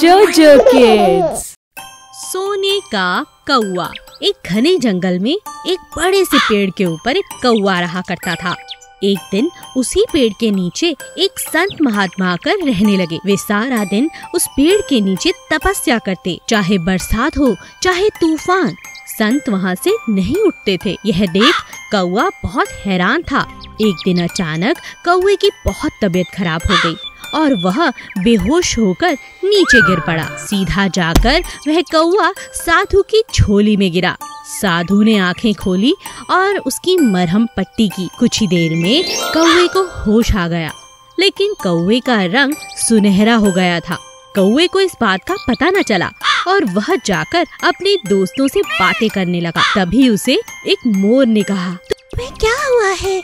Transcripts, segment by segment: जोजो किड्स। सोने का कौवा। एक घने जंगल में एक बड़े से पेड़ के ऊपर एक कौवा रहा करता था। एक दिन उसी पेड़ के नीचे एक संत महात्मा आकर रहने लगे। वे सारा दिन उस पेड़ के नीचे तपस्या करते। चाहे बरसात हो चाहे तूफान, संत वहाँ से नहीं उठते थे। यह देख कौवा बहुत हैरान था। एक दिन अचानक कौवे की बहुत तबीयत खराब हो गई और वह बेहोश होकर नीचे गिर पड़ा। सीधा जाकर वह कौवा साधु की झोली में गिरा। साधु ने आंखें खोली और उसकी मरहम पट्टी की। कुछ ही देर में कौवे को होश आ गया, लेकिन कौवे का रंग सुनहरा हो गया था। कौवे को इस बात का पता न चला और वह जाकर अपने दोस्तों से बातें करने लगा। तभी उसे एक मोर ने कहा, तुम्हें क्या हुआ है?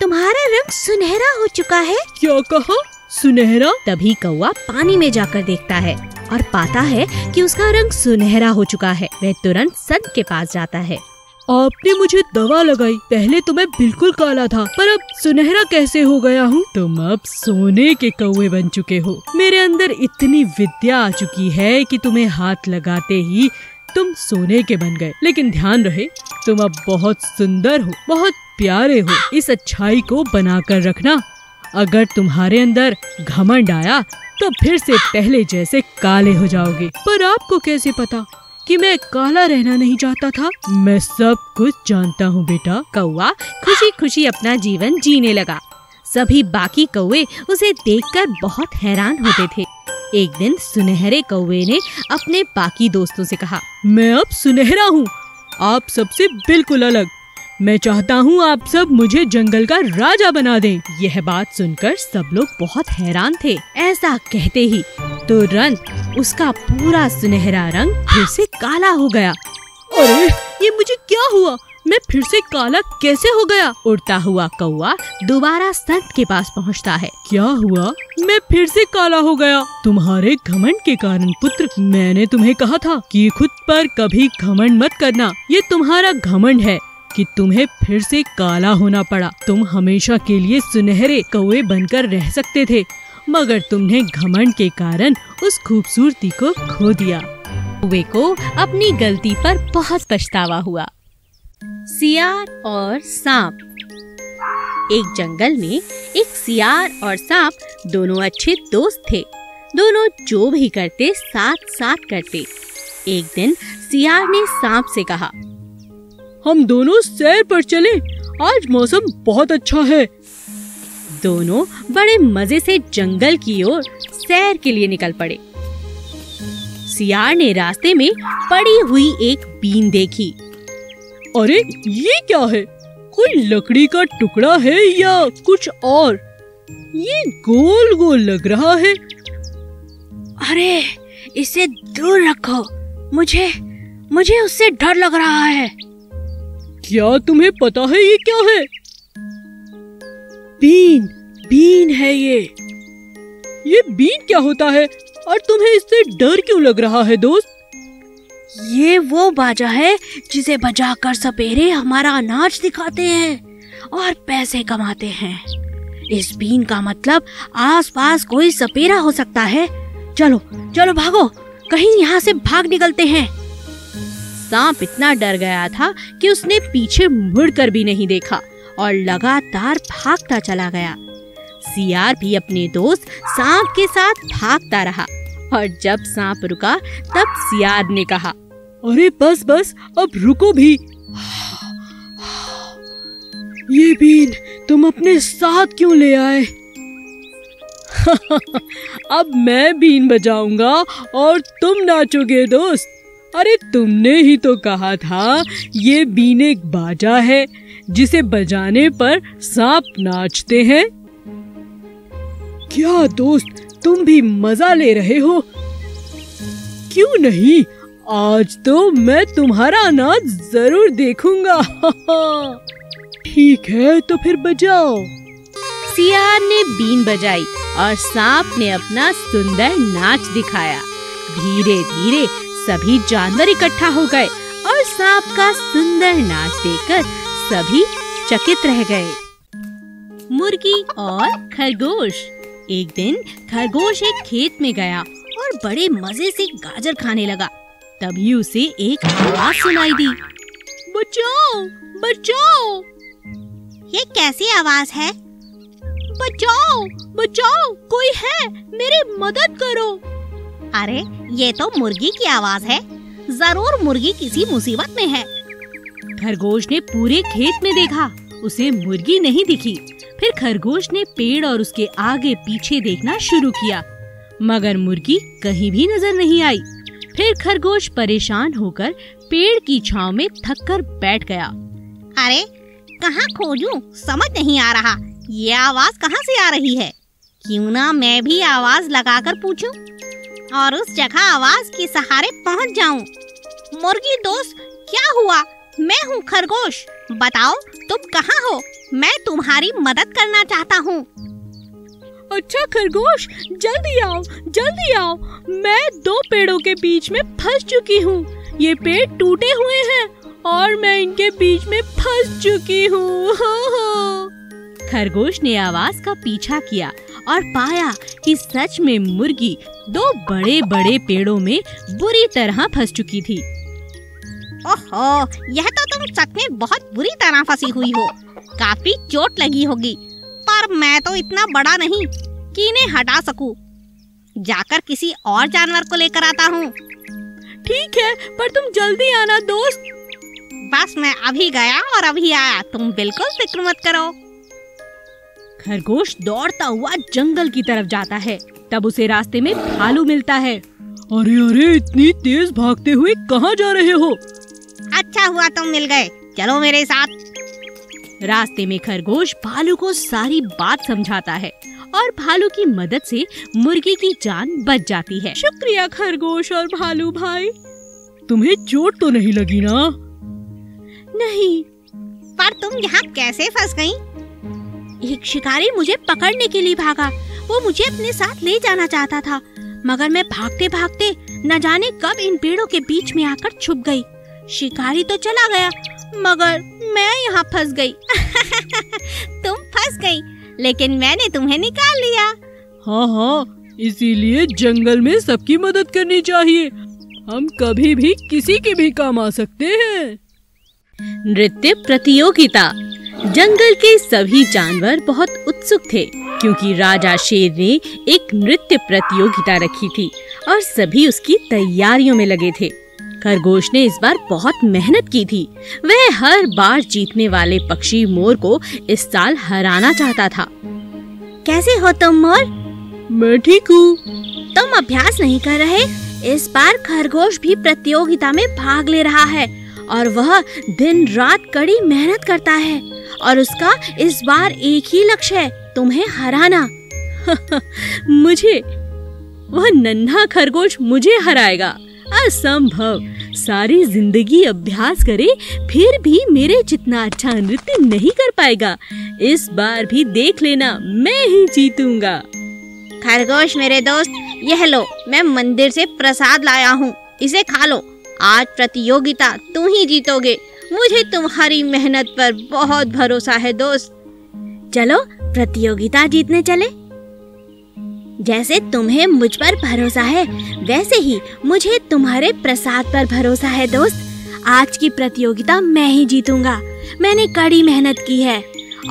तुम्हारा रंग सुनहरा हो चुका है। क्या कहा? सुनहरा? तभी कौवा पानी में जाकर देखता है और पाता है कि उसका रंग सुनहरा हो चुका है। वह तुरंत संत के पास जाता है। आपने मुझे दवा लगाई, पहले तो मैं बिल्कुल काला था, पर अब सुनहरा कैसे हो गया हूँ? तुम अब सोने के कौवे बन चुके हो। मेरे अंदर इतनी विद्या आ चुकी है कि तुम्हें हाथ लगाते ही तुम सोने के बन गए। लेकिन ध्यान रहे, तुम अब बहुत सुंदर हो, बहुत प्यारे हो। इस अच्छाई को बना कर रखना। अगर तुम्हारे अंदर घमंड आया तो फिर से पहले जैसे काले हो जाओगे। पर आपको कैसे पता कि मैं काला रहना नहीं चाहता था? मैं सब कुछ जानता हूँ बेटा। कौवा खुशी खुशी अपना जीवन जीने लगा। सभी बाकी कौवे उसे देखकर बहुत हैरान होते थे। एक दिन सुनहरे कौवे ने अपने बाकी दोस्तों से कहा, मैं अब सुनहरा हूँ, आप सबसे बिल्कुल अलग। मैं चाहता हूँ आप सब मुझे जंगल का राजा बना दें। यह बात सुनकर सब लोग बहुत हैरान थे। ऐसा कहते ही तुरंत उसका पूरा सुनहरा रंग फिर से काला हो गया। अरे ये मुझे क्या हुआ? मैं फिर से काला कैसे हो गया? उड़ता हुआ कौवा दोबारा संत के पास पहुंचता है। क्या हुआ? मैं फिर से काला हो गया। तुम्हारे घमंड के कारण पुत्र, मैंने तुम्हें कहा था कि खुद पर कभी घमंड मत करना। ये तुम्हारा घमंड है कि तुम्हें फिर से काला होना पड़ा। तुम हमेशा के लिए सुनहरे कौवे बनकर रह सकते थे, मगर तुमने घमंड के कारण उस खूबसूरती को खो दिया। कौवे को अपनी गलती पर बहुत पछतावा हुआ। सियार और सांप। एक जंगल में एक सियार और सांप दोनों अच्छे दोस्त थे। दोनों जो भी करते साथ साथ करते। एक दिन सियार ने सांप से कहा, हम दोनों सैर पर चले, आज मौसम बहुत अच्छा है। दोनों बड़े मजे से जंगल की ओर सैर के लिए निकल पड़े। सियार ने रास्ते में पड़ी हुई एक बीन देखी। अरे ये क्या है? कोई लकड़ी का टुकड़ा है या कुछ और? ये गोल गोल लग रहा है। अरे इसे दूर रखो, मुझे उससे डर लग रहा है। क्या तुम्हें पता है ये क्या है? बीन है ये बीन क्या होता है और तुम्हें इससे डर क्यों लग रहा है दोस्त? ये वो बाजा है जिसे बजाकर सपेरे हमारा अनाज दिखाते हैं और पैसे कमाते हैं। इस बीन का मतलब आसपास कोई सपेरा हो सकता है। चलो चलो भागो, कहीं यहाँ से भाग निकलते हैं। सांप इतना डर गया था कि उसने पीछे मुड़कर भी नहीं देखा और लगातार भागता चला गया। सियार भी अपने दोस्त सांप के साथ भागता रहा और जब सांप रुका तब सियार ने कहा, अरे बस बस, अब रुको भी। ये बीन तुम अपने साथ क्यों ले आए? अब मैं बीन बजाऊंगा और तुम नाचोगे दोस्त। अरे तुमने ही तो कहा था ये बीन एक बाजा है जिसे बजाने पर सांप नाचते हैं। क्या दोस्त, तुम भी मजा ले रहे हो? क्यों नहीं, आज तो मैं तुम्हारा अनाज जरूर देखूंगा। ठीक है, तो फिर बजाओ। सियार ने बीन बजाई और सांप ने अपना सुंदर नाच दिखाया। धीरे धीरे सभी जानवर इकट्ठा हो गए और सांप का सुंदर नाच देखकर सभी चकित रह गए। मुर्गी और खरगोश। एक दिन खरगोश एक खेत में गया और बड़े मजे से गाजर खाने लगा। तभी उसे एक आवाज सुनाई दी, बचाओ बचाओ। ये कैसी आवाज है? बचाओ बचाओ, कोई है, मेरी मदद करो। अरे ये तो मुर्गी की आवाज है, जरूर मुर्गी किसी मुसीबत में है। खरगोश ने पूरे खेत में देखा, उसे मुर्गी नहीं दिखी। फिर खरगोश ने पेड़ और उसके आगे पीछे देखना शुरू किया, मगर मुर्गी कहीं भी नजर नहीं आई। फिर खरगोश परेशान होकर पेड़ की छांव में थक कर बैठ गया। अरे कहाँ खोजूं, समझ नहीं आ रहा, ये आवाज कहाँ से आ रही है। क्यों ना मैं भी आवाज लगाकर पूछूं और उस जगह आवाज के सहारे पहुंच जाऊं। मुर्गी दोस्त, क्या हुआ? मैं हूँ खरगोश, बताओ तुम कहाँ हो, मैं तुम्हारी मदद करना चाहता हूँ। अच्छा खरगोश, जल्दी आओ जल्दी आओ, मैं दो पेड़ों के बीच में फंस चुकी हूँ। ये पेड़ टूटे हुए हैं और मैं इनके बीच में फंस चुकी हूँ। खरगोश ने आवाज का पीछा किया और पाया कि सच में मुर्गी दो बड़े बड़े पेड़ों में बुरी तरह फंस चुकी थी। ओहो, यह तो तुम सच में बहुत बुरी तरह फंसी हुई हो, काफी चोट लगी होगी। पर मैं तो इतना बड़ा नहीं कि इन्हें हटा सकूं। जाकर किसी और जानवर को लेकर आता हूँ। ठीक है, पर तुम जल्दी आना दोस्त। बस मैं अभी गया और अभी आया, तुम बिल्कुल फिक्र मत करो। खरगोश दौड़ता हुआ जंगल की तरफ जाता है। तब उसे रास्ते में भालू मिलता है। अरे अरे, इतनी तेज भागते हुए कहाँ जा रहे हो? अच्छा हुआ तुम मिल गए, चलो मेरे साथ। रास्ते में खरगोश भालू को सारी बात समझाता है और भालू की मदद से मुर्गी की जान बच जाती है। शुक्रिया खरगोश और भालू भाई। तुम्हें चोट तो नहीं लगी ना? नहीं। पर तुम यहाँ कैसे फंस गई? एक शिकारी मुझे पकड़ने के लिए भागा, वो मुझे अपने साथ ले जाना चाहता था, मगर मैं भागते भागते न जाने कब इन पेड़ों के बीच में आकर छुप गयी। शिकारी तो चला गया, मगर मैं यहाँ फंस गई। तुम फंस गई, लेकिन मैंने तुम्हें निकाल लिया। हाँ, इसीलिए जंगल में सबकी मदद करनी चाहिए। हम कभी भी किसी के भी काम आ सकते हैं। नृत्य प्रतियोगिता। जंगल के सभी जानवर बहुत उत्सुक थे, क्योंकि राजा शेर ने एक नृत्य प्रतियोगिता रखी थी और सभी उसकी तैयारियों में लगे थे। खरगोश ने इस बार बहुत मेहनत की थी। वह हर बार जीतने वाले पक्षी मोर को इस साल हराना चाहता था। कैसे हो तुम मोर? मैं ठीक हूँ। तुम अभ्यास नहीं कर रहे? इस बार खरगोश भी प्रतियोगिता में भाग ले रहा है और वह दिन रात कड़ी मेहनत करता है और उसका इस बार एक ही लक्ष्य है, तुम्हें हराना। मुझे? वह नन्हा खरगोश मुझे हराएगा? असंभव। सारी जिंदगी अभ्यास करे फिर भी मेरे जितना अच्छा नृत्य नहीं कर पाएगा। इस बार भी देख लेना, मैं ही जीतूंगा। खरगोश मेरे दोस्त, यह लो, मैं मंदिर से प्रसाद लाया हूँ, इसे खा लो। आज प्रतियोगिता तू ही जीतोगे, मुझे तुम्हारी मेहनत पर बहुत भरोसा है दोस्त। चलो प्रतियोगिता जीतने चले। जैसे तुम्हें मुझ पर भरोसा है, वैसे ही मुझे तुम्हारे प्रसाद पर भरोसा है दोस्त। आज की प्रतियोगिता मैं ही जीतूंगा। मैंने कड़ी मेहनत की है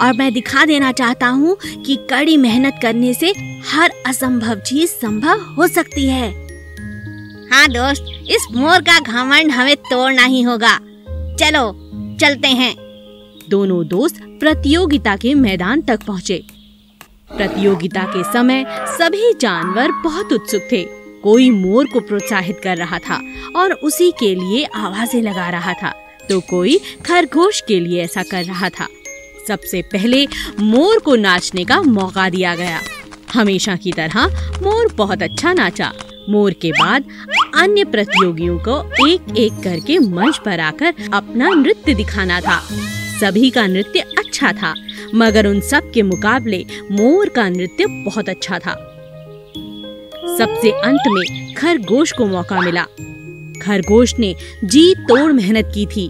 और मैं दिखा देना चाहता हूँ कि कड़ी मेहनत करने से हर असंभव चीज संभव हो सकती है। हाँ दोस्त, इस मोर का घमंड हमें तोड़ना ही होगा। चलो चलते हैं। दोनों दोस्त प्रतियोगिता के मैदान तक पहुँचे। प्रतियोगिता के समय सभी जानवर बहुत उत्सुक थे। कोई मोर को प्रोत्साहित कर रहा था और उसी के लिए आवाजें लगा रहा था, तो कोई खरगोश के लिए ऐसा कर रहा था। सबसे पहले मोर को नाचने का मौका दिया गया। हमेशा की तरह मोर बहुत अच्छा नाचा। मोर के बाद अन्य प्रतियोगियों को एक एक करके मंच पर आकर अपना नृत्य दिखाना था। सभी का नृत्य अच्छा था, मगर उन सब के मुकाबले मोर का नृत्य बहुत अच्छा था। सबसे अंत में खरगोश को मौका मिला। खरगोश ने जी तोड़ मेहनत की थी।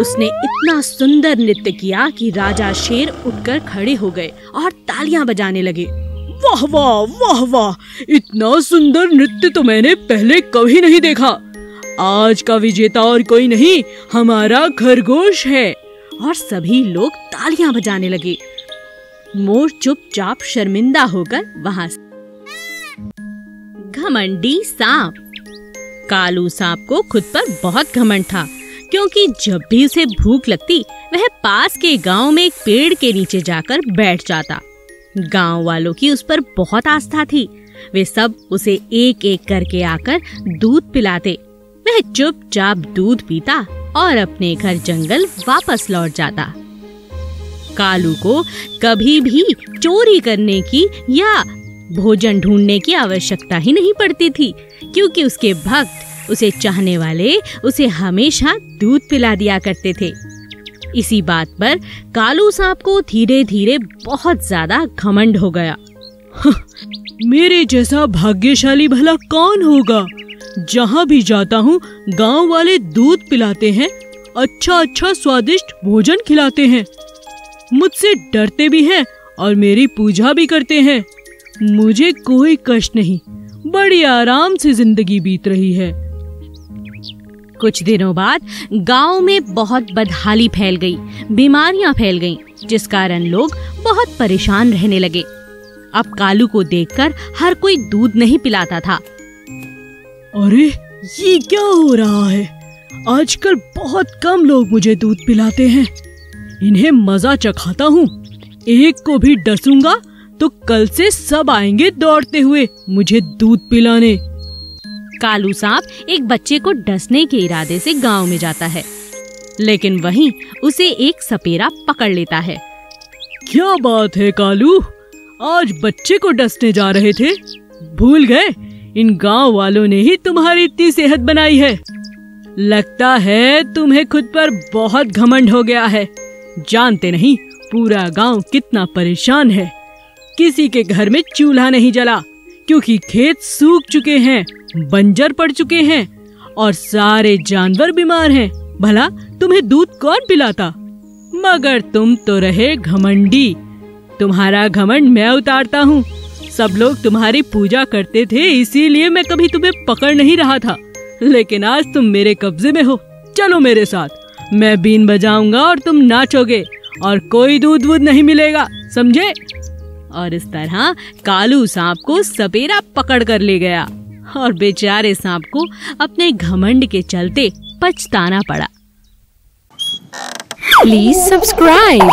उसने इतना सुंदर नृत्य किया कि राजा शेर उठकर खड़े हो गए और तालियां बजाने लगे। वाह वाह वाह वाह, इतना सुंदर नृत्य तो मैंने पहले कभी नहीं देखा। आज का विजेता और कोई नहीं, हमारा खरगोश है। और सभी लोग तालियां बजाने लगे। मोर चुपचाप शर्मिंदा होकर वहां। घमंडी सांप। कालू सांप को खुद पर बहुत घमंड था, क्योंकि जब भी उसे भूख लगती वह पास के गांव में एक पेड़ के नीचे जाकर बैठ जाता। गांव वालों की उस पर बहुत आस्था थी, वे सब उसे एक एक करके आकर दूध पिलाते। वह चुपचाप दूध पीता और अपने घर जंगल वापस लौट जाता। कालू को कभी भी चोरी करने की या भोजन ढूंढने की आवश्यकता ही नहीं पड़ती थी, क्योंकि उसके भक्त, उसे चाहने वाले उसे हमेशा दूध पिला दिया करते थे। इसी बात पर कालू सांप को धीरे धीरे बहुत ज्यादा घमंड हो गया। मेरे जैसा भाग्यशाली भला कौन होगा, जहाँ भी जाता हूँ गांव वाले दूध पिलाते हैं, अच्छा अच्छा स्वादिष्ट भोजन खिलाते हैं, मुझसे डरते भी हैं और मेरी पूजा भी करते हैं। मुझे कोई कष्ट नहीं, बड़ी आराम से जिंदगी बीत रही है। कुछ दिनों बाद गांव में बहुत बदहाली फैल गई, बीमारियां फैल गईं, जिस कारण लोग बहुत परेशान रहने लगे। अब कालू को देखकर हर कोई दूध नहीं पिलाता था। अरे ये क्या हो रहा है, आजकल बहुत कम लोग मुझे दूध पिलाते हैं, इन्हें मजा चखाता हूँ। एक को भी डसूंगा तो कल से सब आएंगे दौड़ते हुए मुझे दूध पिलाने। कालू सांप एक बच्चे को डसने के इरादे से गांव में जाता है, लेकिन वहीं उसे एक सपेरा पकड़ लेता है। क्या बात है कालू, आज बच्चे को डसने जा रहे थे, भूल गए? इन गांव वालों ने ही तुम्हारी इतनी सेहत बनाई है। लगता है तुम्हें खुद पर बहुत घमंड हो गया है। जानते नहीं पूरा गांव कितना परेशान है, किसी के घर में चूल्हा नहीं जला क्योंकि खेत सूख चुके हैं, बंजर पड़ चुके हैं और सारे जानवर बीमार हैं। भला तुम्हें दूध कौन पिलाता? मगर तुम तो रहे घमंडी, तुम्हारा घमंड मैं उतारता हूँ। सब लोग तुम्हारी पूजा करते थे, इसीलिए मैं कभी तुम्हें पकड़ नहीं रहा था, लेकिन आज तुम मेरे कब्जे में हो। चलो मेरे साथ, मैं बीन बजाऊंगा और तुम नाचोगे और कोई दूध वूध नहीं मिलेगा, समझे? और इस तरह कालू सांप को सपेरा पकड़ कर ले गया और बेचारे सांप को अपने घमंड के चलते पछताना पड़ा। Please subscribe.